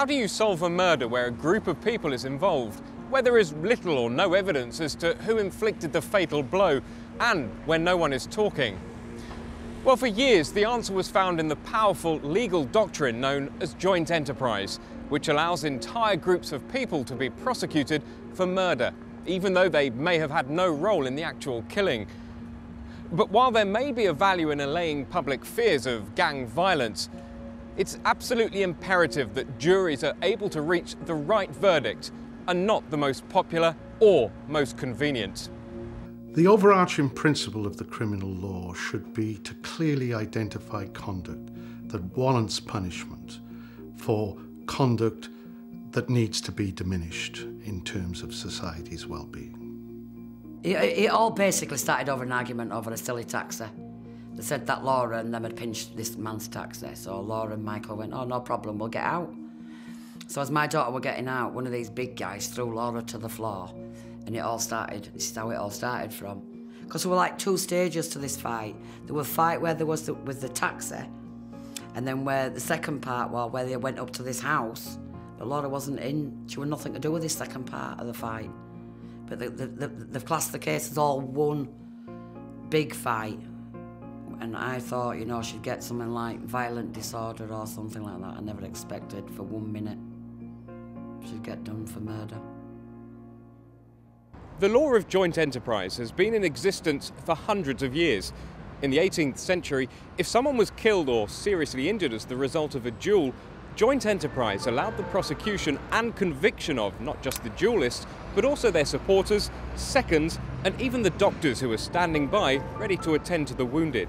How do you solve a murder where a group of people is involved, where there is little or no evidence as to who inflicted the fatal blow, and where no one is talking? Well, for years, the answer was found in the powerful legal doctrine known as joint enterprise, which allows entire groups of people to be prosecuted for murder, even though they may have had no role in the actual killing. But while there may be a value in allaying public fears of gang violence, it's absolutely imperative that juries are able to reach the right verdict and not the most popular or most convenient. The overarching principle of the criminal law should be to clearly identify conduct that warrants punishment for conduct that needs to be diminished in terms of society's well-being. It all basically started over an argument over a silly taxer. They said that Laura and them had pinched this man's taxi, so Laura and Michael went, oh, no problem, we'll get out. So as my daughter were getting out, one of these big guys threw Laura to the floor, and it all started. This is how it all started from. Because there were like two stages to this fight. There was a fight where there was with the taxi, and then where the second part was where they went up to this house, but Laura wasn't in. She had nothing to do with this second part of the fight. But they've classed the case as all one big fight. And I thought, you know, she'd get something like violent disorder or something like that. I never expected for 1 minute she'd get done for murder. The law of joint enterprise has been in existence for hundreds of years. In the 18th century, if someone was killed or seriously injured as the result of a duel, joint enterprise allowed the prosecution and conviction of not just the duelists, but also their supporters, seconds, and even the doctors who were standing by, ready to attend to the wounded.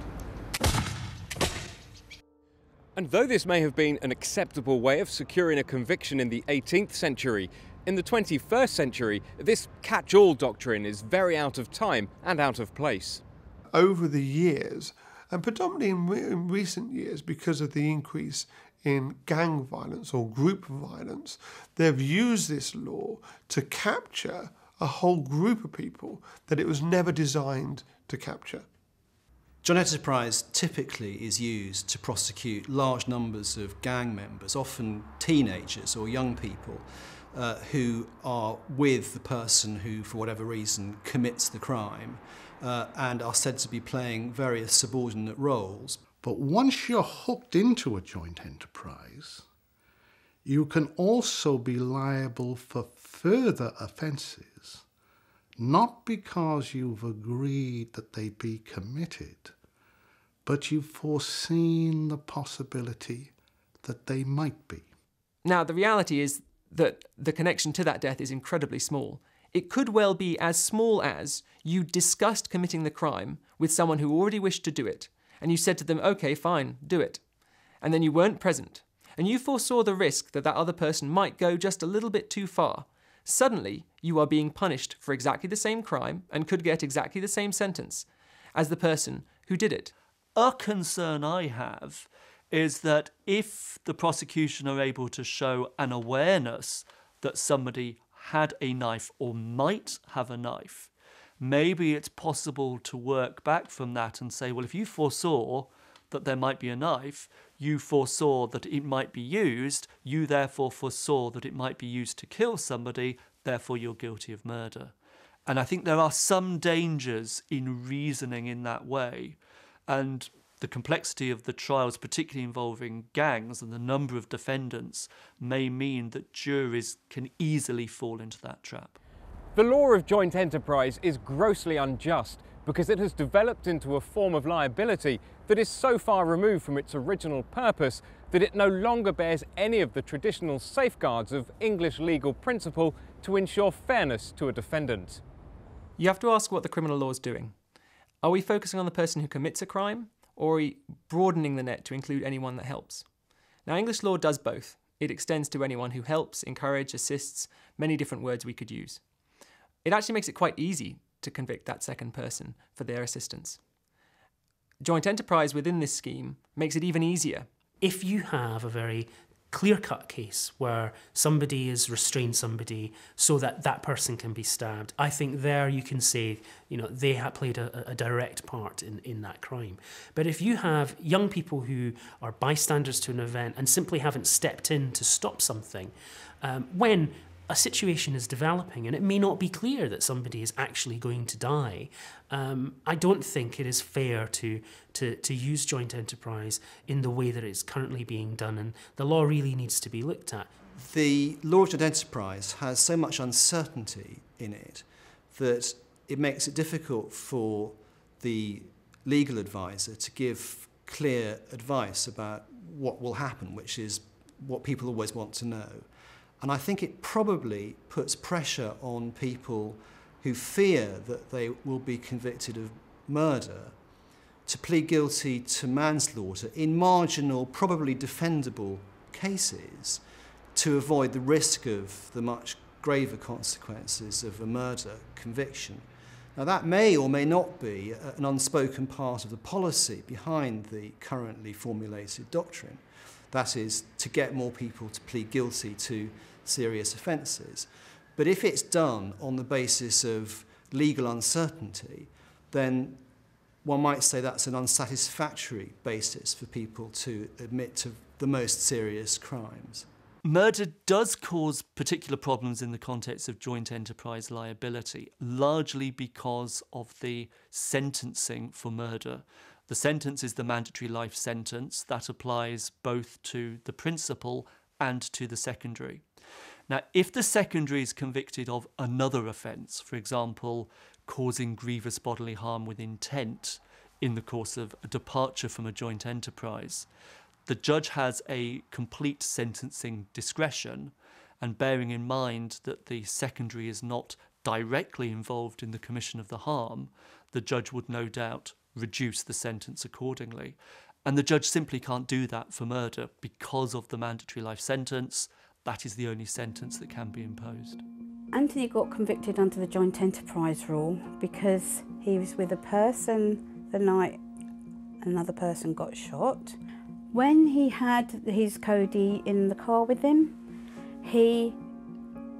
And though this may have been an acceptable way of securing a conviction in the 18th century, in the 21st century, this catch-all doctrine is very out of time and out of place. Over the years, and predominantly in recent years, because of the increase in gang violence or group violence, they've used this law to capture a whole group of people that it was never designed to capture. Joint enterprise typically is used to prosecute large numbers of gang members, often teenagers or young people, who are with the person who, for whatever reason, commits the crime and are said to be playing various subordinate roles. But once you're hooked into a joint enterprise, you can also be liable for further offences, not because you've agreed that they be committed, but you've foreseen the possibility that they might be. Now, the reality is that the connection to that death is incredibly small. It could well be as small as you discussed committing the crime with someone who already wished to do it, and you said to them, OK, fine, do it. And then you weren't present. And you foresaw the risk that that other person might go just a little bit too far. Suddenly, you are being punished for exactly the same crime and could get exactly the same sentence as the person who did it. A concern I have is that if the prosecution are able to show an awareness that somebody had a knife or might have a knife, maybe it's possible to work back from that and say, well, if you foresaw that there might be a knife, you foresaw that it might be used, you therefore foresaw that it might be used to kill somebody, therefore you're guilty of murder. And I think there are some dangers in reasoning in that way. And the complexity of the trials, particularly involving gangs and the number of defendants, may mean that juries can easily fall into that trap. The law of joint enterprise is grossly unjust because it has developed into a form of liability that is so far removed from its original purpose that it no longer bears any of the traditional safeguards of English legal principle to ensure fairness to a defendant. You have to ask what the criminal law is doing. Are we focusing on the person who commits a crime, or are we broadening the net to include anyone that helps? Now, English law does both. It extends to anyone who helps, encourages, assists, many different words we could use. It actually makes it quite easy to convict that second person for their assistance. Joint enterprise within this scheme makes it even easier. If you have a very clear-cut case where somebody is restrained somebody so that that person can be stabbed. I think there you can say, you know, they have played a direct part in that crime. But if you have young people who are bystanders to an event and simply haven't stepped in to stop something, when a situation is developing and it may not be clear that somebody is actually going to die, I don't think it is fair to use joint enterprise in the way that it's currently being done, and the law really needs to be looked at. The law of joint enterprise has so much uncertainty in it that it makes it difficult for the legal advisor to give clear advice about what will happen, which is what people always want to know. And I think it probably puts pressure on people who fear that they will be convicted of murder to plead guilty to manslaughter in marginal, probably defendable cases, to avoid the risk of the much graver consequences of a murder conviction. Now, that may or may not be an unspoken part of the policy behind the currently formulated doctrine. That is, to get more people to plead guilty to serious offences. But if it's done on the basis of legal uncertainty, then one might say that's an unsatisfactory basis for people to admit to the most serious crimes. Murder does cause particular problems in the context of joint enterprise liability, largely because of the sentencing for murder. The sentence is the mandatory life sentence that applies both to the principal and to the secondary. Now, if the secondary is convicted of another offence, for example, causing grievous bodily harm with intent in the course of a departure from a joint enterprise, the judge has a complete sentencing discretion, and bearing in mind that the secondary is not directly involved in the commission of the harm, the judge would no doubt reduce the sentence accordingly. And the judge simply can't do that for murder because of the mandatory life sentence. That is the only sentence that can be imposed. Anthony got convicted under the joint enterprise rule because he was with a person the night another person got shot. When he had his Cody in the car with him, he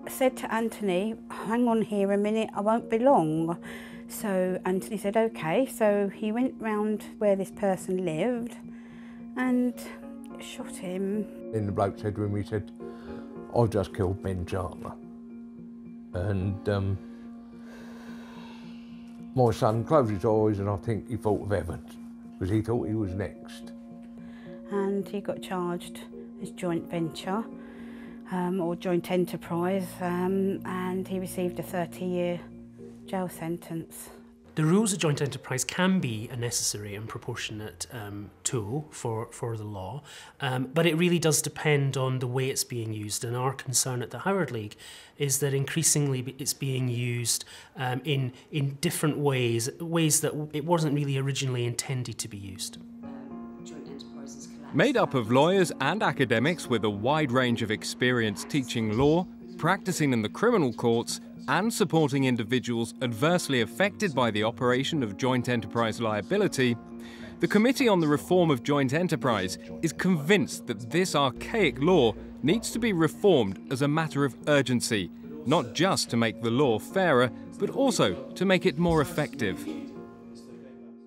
said to Anthony, "Hang on here a minute, I won't be long." So Anthony said, okay. So he went round where this person lived and shot him. And the bloke said to him, he said, "I just killed Ben Chandler. And my son closed his eyes and I think he thought of Evans, because he thought he was next." And he got charged as joint venture or joint enterprise, and he received a 30-year jail sentence. The rules of joint enterprise can be a necessary and proportionate tool for the law, but it really does depend on the way it's being used. And our concern at the Howard League is that increasingly it's being used in different ways, ways that it wasn't really originally intended to be used. Made up of lawyers and academics with a wide range of experience teaching law, practicing in the criminal courts, and supporting individuals adversely affected by the operation of joint enterprise liability, the Committee on the Reform of Joint Enterprise is convinced that this archaic law needs to be reformed as a matter of urgency, not just to make the law fairer, but also to make it more effective.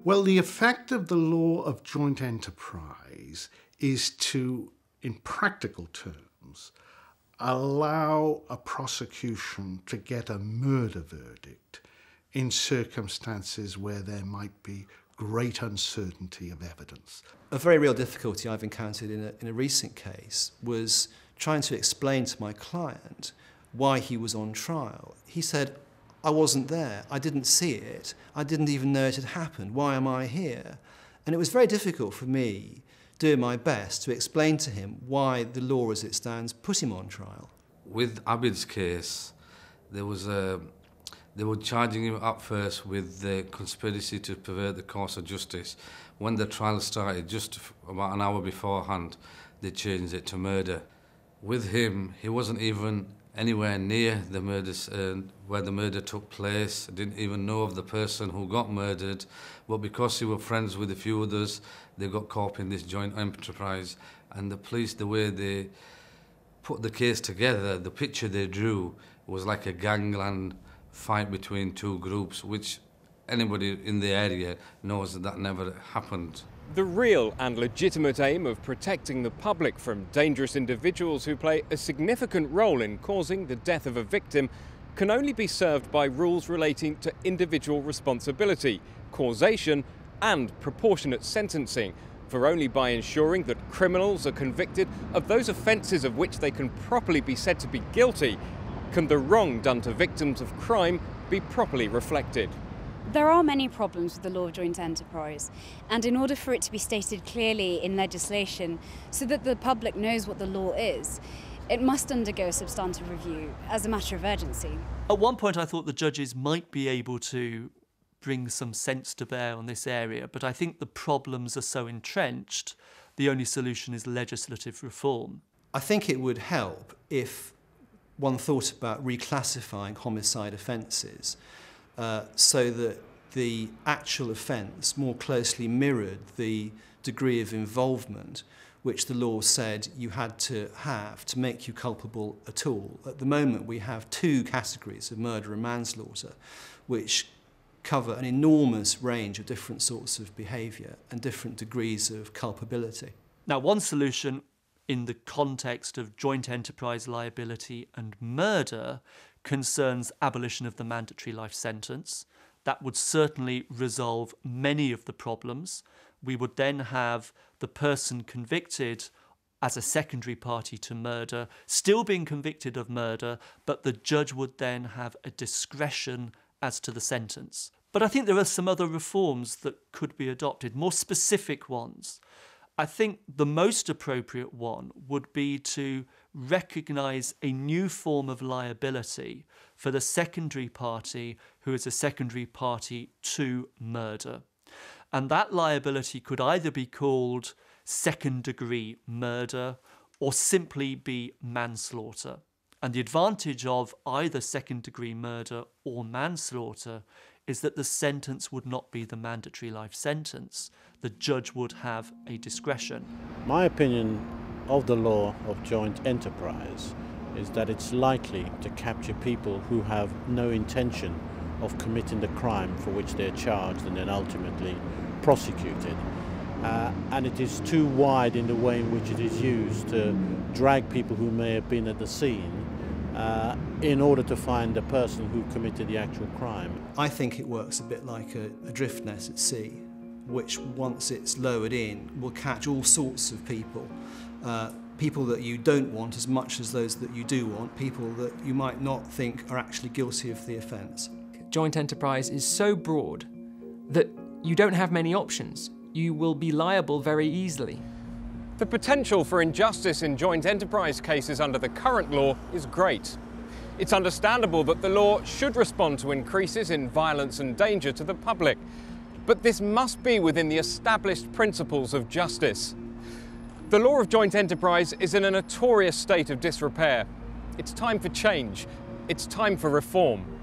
Well, the effect of the law of joint enterprise is to, in practical terms, allow a prosecution to get a murder verdict in circumstances where there might be great uncertainty of evidence. A very real difficulty I've encountered in a recent case was trying to explain to my client why he was on trial. He said, "I wasn't there, I didn't see it, I didn't even know it had happened, why am I here?" And it was very difficult for me, doing my best to explain to him why the law as it stands put him on trial. With Abid's case, they were charging him up first with the conspiracy to pervert the course of justice. When the trial started, just about an hour beforehand, they changed it to murder. With him, he wasn't even anywhere near the murder, where the murder took place. Didn't even know of the person who got murdered, but because he were friends with a few others, they got caught in this joint enterprise. And the police, the way they put the case together, the picture they drew was like a gangland fight between two groups, which anybody in the area knows that that never happened. The real and legitimate aim of protecting the public from dangerous individuals who play a significant role in causing the death of a victim can only be served by rules relating to individual responsibility, causation and proportionate sentencing, for only by ensuring that criminals are convicted of those offences of which they can properly be said to be guilty can the wrong done to victims of crime be properly reflected. There are many problems with the law of joint enterprise, and in order for it to be stated clearly in legislation so that the public knows what the law is, it must undergo substantive review as a matter of urgency. At one point I thought the judges might be able to bring some sense to bear on this area, but I think the problems are so entrenched, the only solution is legislative reform. I think it would help if one thought about reclassifying homicide offences so that the actual offence more closely mirrored the degree of involvement which the law said you had to have to make you culpable at all. At the moment we have two categories of murder and manslaughter which cover an enormous range of different sorts of behaviour and different degrees of culpability. Now, one solution in the context of joint enterprise liability and murder concerns abolition of the mandatory life sentence. That would certainly resolve many of the problems. We would then have the person convicted as a secondary party to murder still being convicted of murder, but the judge would then have a discretion as to the sentence. But I think there are some other reforms that could be adopted, more specific ones. I think the most appropriate one would be to recognise a new form of liability for the secondary party who is a secondary party to murder. And that liability could either be called second-degree murder or simply be manslaughter. And the advantage of either second-degree murder or manslaughter is that the sentence would not be the mandatory life sentence. The judge would have a discretion. My opinion of the law of joint enterprise is that it's likely to capture people who have no intention of committing the crime for which they're charged and then ultimately prosecuted. And it is too wide in the way in which it is used to drag people who may have been at the scene in order to find the person who committed the actual crime. I think it works a bit like a drift net at sea, which once it's lowered in will catch all sorts of people. People that you don't want as much as those that you do want, people that you might not think are actually guilty of the offence. Joint enterprise is so broad that you don't have many options. You will be liable very easily. The potential for injustice in joint enterprise cases under the current law is great. It's understandable that the law should respond to increases in violence and danger to the public, but this must be within the established principles of justice. The law of joint enterprise is in a notorious state of disrepair. It's time for change. It's time for reform.